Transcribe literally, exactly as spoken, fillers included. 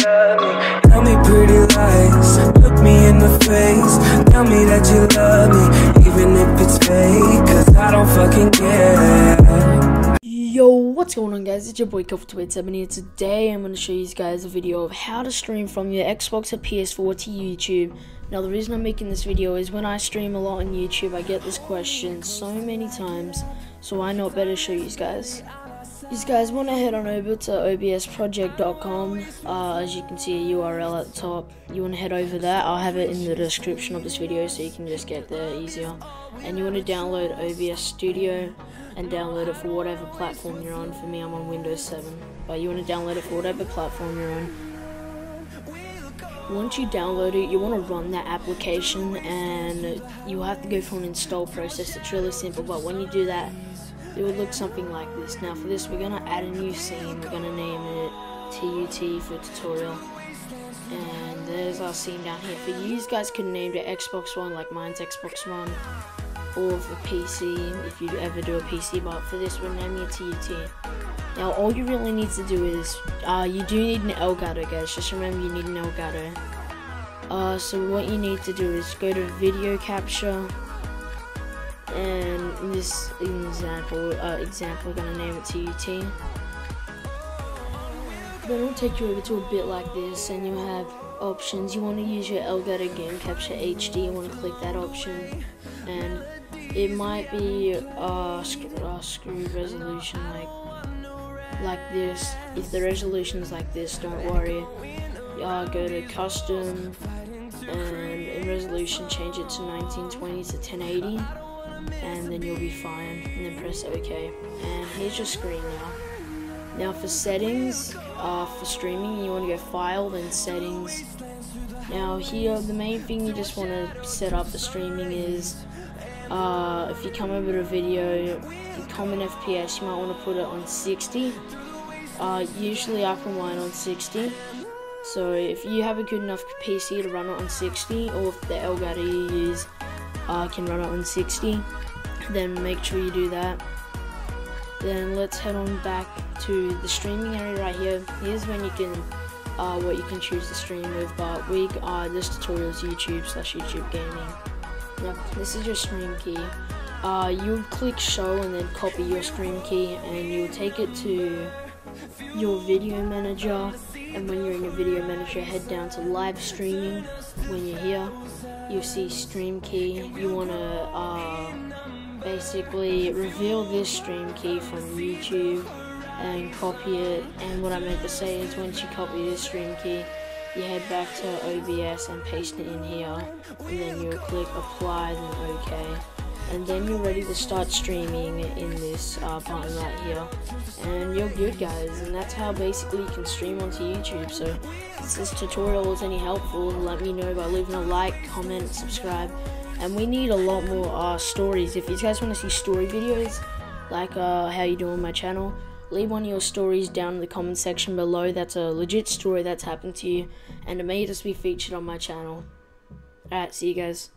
Tell me pretty lies, look me in the face. Tell me that you love me, even if it's fake, cause I don't fucking care. Yo, what's going on guys, it's your boy Callfoo two eight seven here. Today I'm going to show you guys a video of how to stream from your Xbox or P S four to YouTube. Now the reason I'm making this video is when I stream a lot on YouTube, I get this question so many times, so why not better show you guys. You guys want to head on over to O B S project dot com, uh, as you can see a U R L at the top. You want to head over there, I'll have it in the description of this video so you can just get there easier. And you want to download O B S Studio and download it for whatever platform you're on. For me, I'm on Windows seven, but you want to download it for whatever platform you're on. Once you download it, you want to run that application and you'll have to go through an install process. It's really simple, but when you do that, it would look something like this. Now for this, we're going to add a new scene. We're going to name it T U T for tutorial. And there's our scene down here. For you guys could name it Xbox One, like mine's Xbox One. Or for P C, if you ever do a P C, but for this, we're naming it T U T. Now all you really need to do is, uh, you do need an Elgato guys, just remember you need an Elgato. Uh, so what you need to do is go to video capture. And in this example, uh, example, we're gonna name it T U T. Then it'll take you over to a bit like this, and you'll have options. You want to use your Elgato Game Capture H D. You want to click that option, and it might be uh, sc uh, screw resolution like like this. If the resolution's like this, don't worry. Uh, go to custom, and in resolution, change it to nineteen twenty to ten eighty. And then you'll be fine, and then press OK. And here's your screen now. Now for settings, uh, for streaming, you want to go File, then Settings. Now here, the main thing you just want to set up for streaming is, uh, if you come over to video, the common F P S, you might want to put it on sixty. Uh, usually I put mine on sixty. So if you have a good enough P C to run it on sixty, or if the Elgato you use, Uh, can run it on sixty, then make sure you do that. Then let's head on back to the streaming area right here. Here's when you can, uh, what you can choose to stream with. But we, uh, this tutorial is YouTube slash YouTube Gaming. Now this is your stream key. Uh, you'll click Show and then copy your stream key, and you'll take it to your video manager. And when you're in your video manager, head down to live streaming. When you're here, you see stream key. You want to uh, basically reveal this stream key from YouTube and copy it. And what I meant to say is once you copy this stream key, you head back to O B S and paste it in here, and then you'll click apply, then OK. And then you're ready to start streaming in this uh, button right here, and you're good guys. And that's how basically you can stream onto YouTube. So if this tutorial was any helpful, let me know by leaving a like, comment, subscribe. And we need a lot more uh, stories. If you guys want to see story videos, like uh, how you do on my channel, leave one of your stories down in the comment section below. That's a legit story that's happened to you, and it may just be featured on my channel. Alright, see you guys.